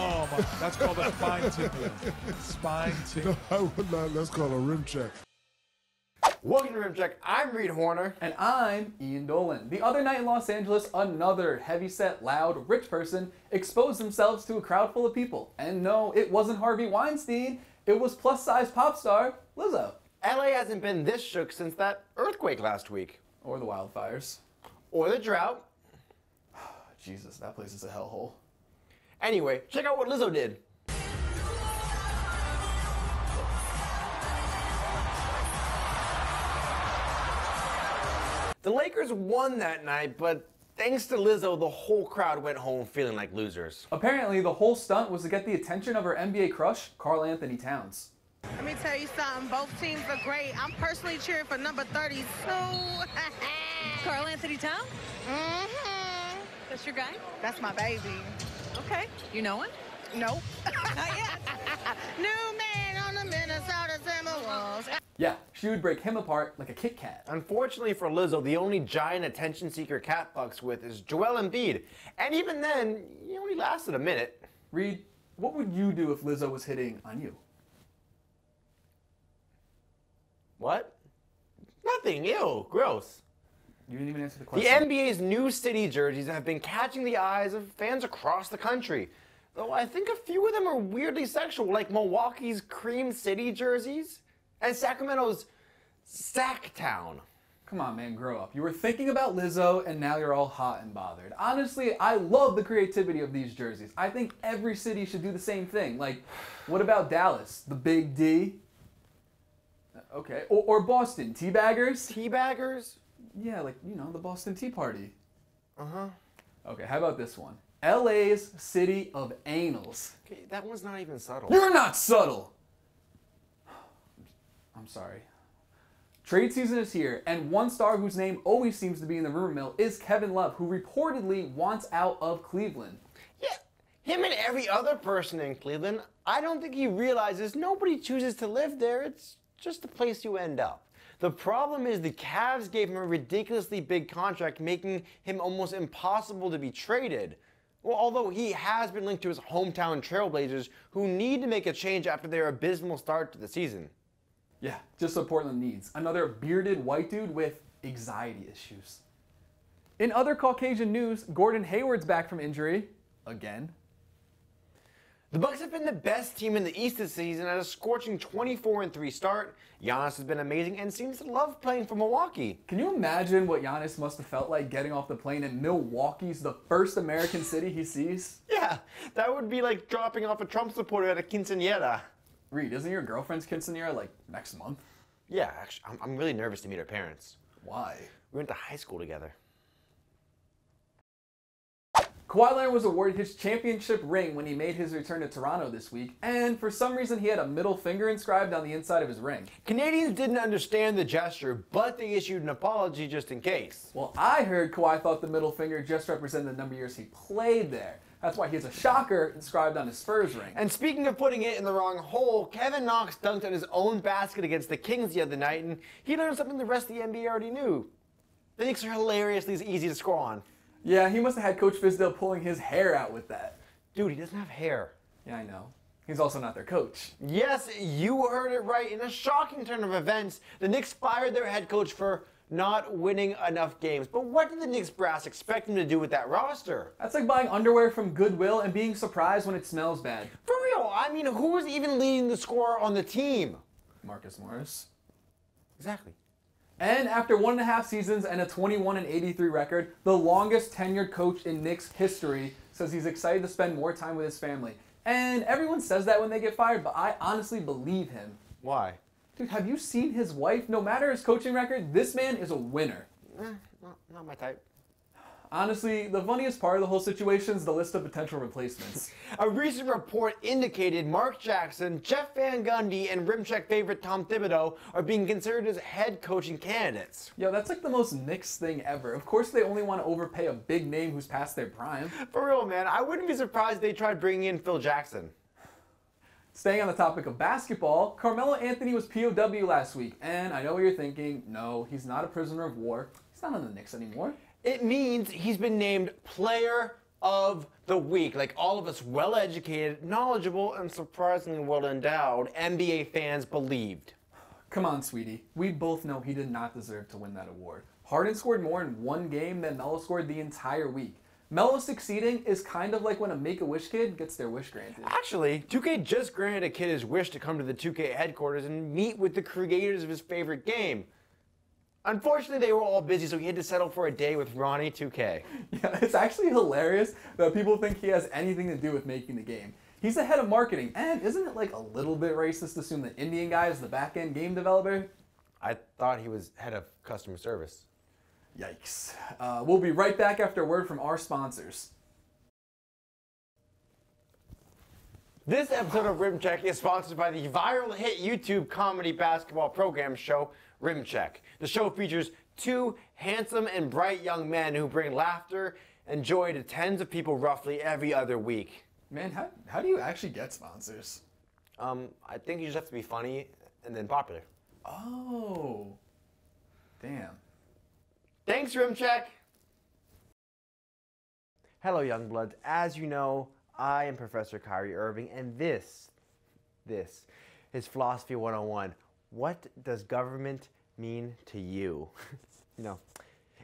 Oh, my, that's called a spine tickle. Spine tickle. No, I would not. That's called a rim check. Welcome to Rim Check. I'm Reed Horner. And I'm Ian Dolan. The other night in Los Angeles, another heavyset, loud, rich person exposed themselves to a crowd full of people. And no, it wasn't Harvey Weinstein. It was plus-size pop star Lizzo. LA hasn't been this shook since that earthquake last week. Or the wildfires. Or the drought. Jesus, that place is a hellhole. Anyway, check out what Lizzo did. The Lakers won that night, but thanks to Lizzo, the whole crowd went home feeling like losers. Apparently, the whole stunt was to get the attention of her NBA crush, Karl-Anthony Towns. Let me tell you something, both teams are great. I'm personally cheering for number 32. Karl-Anthony Towns? Mm-hmm. That's your guy? That's my baby. Okay. You know him? Nope. Not yet. New man on the Minnesota Timberwolves. Yeah, she would break him apart like a Kit Kat. Unfortunately for Lizzo, the only giant attention-seeker Cat fucks with is Joel Embiid. And even then, he only lasted a minute. Reed, what would you do if Lizzo was hitting on you? What? Nothing. Ew. Gross. You didn't even answer the question. The NBA's new city jerseys have been catching the eyes of fans across the country. Though I think a few of them are weirdly sexual, like Milwaukee's Cream City jerseys and Sacramento's Sac Town. Come on, man, grow up. You were thinking about Lizzo, and now you're all hot and bothered. Honestly, I love the creativity of these jerseys. I think every city should do the same thing. Like, what about Dallas? The Big D? Okay. Or Boston. Teabaggers? Teabaggers? Yeah, like, you know, the Boston Tea Party. Uh-huh. Okay, how about this one? LA's City of Anals. Okay, that one's not even subtle. You're not subtle! I'm sorry. Trade season is here, and one star whose name always seems to be in the rumor mill is Kevin Love, who reportedly wants out of Cleveland. Yeah, him and every other person in Cleveland. I don't think he realizes nobody chooses to live there. It's just the place you end up. The problem is the Cavs gave him a ridiculously big contract, making him almost impossible to be traded. Well, although he has been linked to his hometown Trail Blazers, who need to make a change after their abysmal start to the season. Yeah, just what Portland needs. Another bearded white dude with anxiety issues. In other Caucasian news, Gordon Hayward's back from injury. Again. The Bucks have been the best team in the East this season at a scorching 24-3 start. Giannis has been amazing and seems to love playing for Milwaukee. Can you imagine what Giannis must have felt like getting off the plane and Milwaukee's the first American city he sees? Yeah, that would be like dropping off a Trump supporter at a quinceañera. Reed, isn't your girlfriend's quinceañera like next month? Yeah, actually, I'm really nervous to meet her parents. Why? We went to high school together. Kawhi Leonard was awarded his championship ring when he made his return to Toronto this week, and for some reason he had a middle finger inscribed on the inside of his ring. Canadians didn't understand the gesture, but they issued an apology just in case. Well, I heard Kawhi thought the middle finger just represented the number of years he played there. That's why he has a shocker inscribed on his Spurs ring. And speaking of putting it in the wrong hole, Kevin Knox dunked on his own basket against the Kings the other night, and he learned something the rest of the NBA already knew. The Knicks are hilariously easy to score on. Yeah, he must have had Coach Fizdale pulling his hair out with that. Dude, he doesn't have hair. Yeah, I know. He's also not their coach. Yes, you heard it right. In a shocking turn of events, the Knicks fired their head coach for not winning enough games. But what did the Knicks brass expect him to do with that roster? That's like buying underwear from Goodwill and being surprised when it smells bad. For real, I mean, who was even leading the scorer on the team? Marcus Morris. Exactly. And after 1.5 seasons and a 21-83 record, the longest tenured coach in Knicks history says he's excited to spend more time with his family. And everyone says that when they get fired, but I honestly believe him. Why? Dude, have you seen his wife? No matter his coaching record, this man is a winner. Not my type. Honestly, the funniest part of the whole situation is the list of potential replacements. A recent report indicated Mark Jackson, Jeff Van Gundy, and Rim Check favorite Tom Thibodeau are being considered as head coaching candidates. Yo, that's like the most Knicks thing ever. Of course they only want to overpay a big name who's past their prime. For real, man, I wouldn't be surprised if they tried bringing in Phil Jackson. Staying on the topic of basketball, Carmelo Anthony was POW last week, and I know what you're thinking. No, he's not a prisoner of war. He's not on the Knicks anymore. It means he's been named Player of the week, like all of us well-educated, knowledgeable, and surprisingly well-endowed NBA fans believed. Come on, sweetie. We both know he did not deserve to win that award. Harden scored more in one game than Melo scored the entire week. Melo succeeding is kind of like when a Make-A-Wish kid gets their wish granted. Actually, 2K just granted a kid his wish to come to the 2K headquarters and meet with the creators of his favorite game. Unfortunately, they were all busy, so he had to settle for a day with Ronnie 2K. Yeah, it's actually hilarious that people think he has anything to do with making the game. He's the head of marketing, and isn't it like a little bit racist to assume the Indian guy is the back-end game developer? I thought he was head of customer service. Yikes. We'll be right back after a word from our sponsors. This episode of Rim Check is sponsored by the viral hit YouTube comedy basketball program show, Rim Check. The show features two handsome and bright young men who bring laughter and joy to tens of people roughly every other week. Man, how do you actually get sponsors? I think you just have to be funny and then popular. Oh, damn. Thanks, Rim Check. Hello, Youngbloods. As you know, I am Professor Kyrie Irving, and this is Philosophy 101. What does government mean to you? No.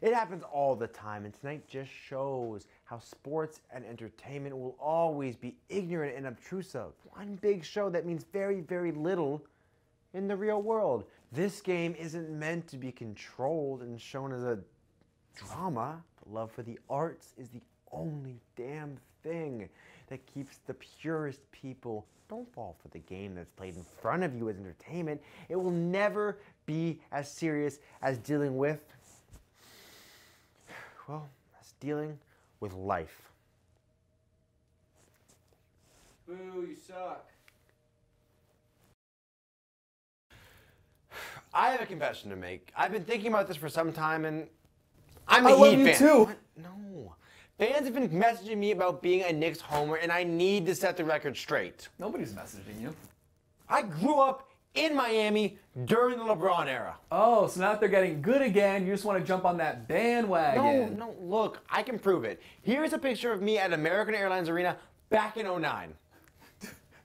It happens all the time, and tonight just shows how sports and entertainment will always be ignorant and obtrusive. One big show that means very, very little in the real world. This game isn't meant to be controlled and shown as a drama. But love for the arts is the only damn thing that keeps the purest people. Don't fall for the game that's played in front of you as entertainment. It will never be as serious as dealing with, well, that's dealing with life. Boo, you suck. I have a confession to make. I've been thinking about this for some time, and I'm a Heat fan. I love you too. What? No. Fans have been messaging me about being a Knicks homer, and I need to set the record straight. Nobody's messaging you. I grew up in Miami during the LeBron era. Oh, so now that they're getting good again, you just want to jump on that bandwagon. No, no, look, I can prove it. Here's a picture of me at American Airlines Arena back in '09.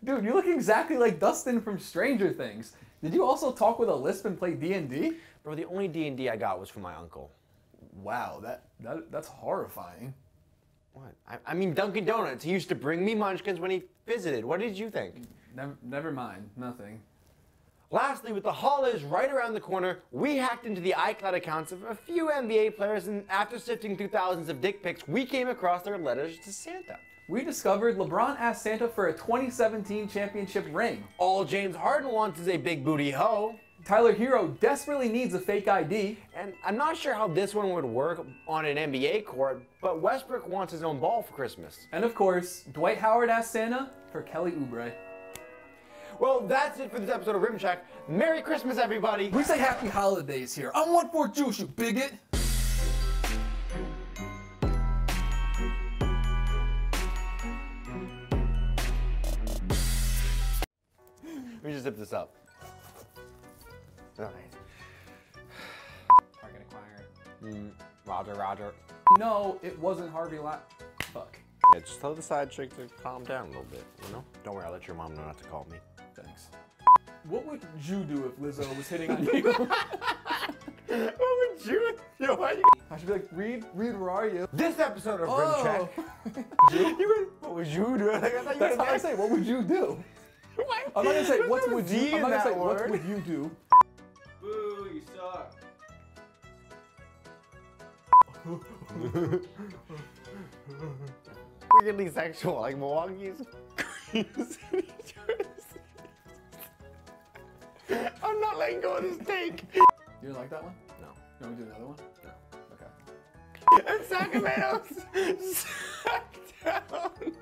Dude, you look exactly like Dustin from Stranger Things. Did you also talk with a lisp and play D&D? Bro, the only D&D I got was from my uncle. Wow, that's horrifying. What? I mean, Dunkin' Donuts. He used to bring me munchkins when he visited. What did you think? Never mind, nothing. Lastly, with the holidays right around the corner, we hacked into the iCloud accounts of a few NBA players, and after sifting through thousands of dick pics, we came across their letters to Santa. We discovered LeBron asked Santa for a 2017 championship ring. All James Harden wants is a big booty hoe. Tyler Hero desperately needs a fake ID. And I'm not sure how this one would work on an NBA court, but Westbrook wants his own ball for Christmas. And of course, Dwight Howard asked Santa for Kelly Oubre. Well, that's it for this episode of Rim Check. Merry Christmas, everybody. We say happy holidays here. I'm one for juice, you bigot. Let me just zip this up. All right. Target acquire. Roger, Roger. No, it wasn't Harvey Fuck. Yeah, just tell the side chick to calm down a little bit, you know? Don't worry, I'll let your mom know not to call me. Thanks. What would you do if Lizzo was hitting on you? What would you do? I should be like, Reed, where are you? This episode of Rim Check. What would you do? Like, I thought you That's how I say, what would you do? What? I'm not gonna say, what would you do? I'm not gonna say, what would you do? Boo, you suck. Weirdly sexual, like Milwaukee's City. I'm not letting go of this take. You didn't like that one? No. You want me to do another one? No. Okay. And Sacramento's down.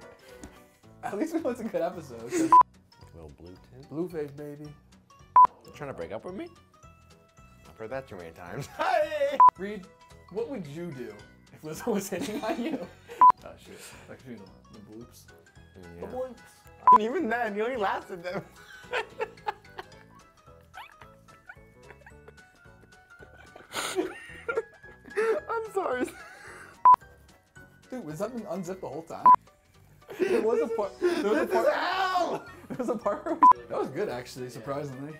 At least we know it's a good episode. Little Bluetooth. Blueface, baby. You trying to break up with me? I've heard that too many times. Hey! Reed, what would you do if Lizzo was hitting on you? Oh shit, that could be the bloops. Yeah. The bloops. And even then, you only lasted them. I'm sorry. Dude, was that unzipped the whole time? There was a part where that was good, actually, surprisingly.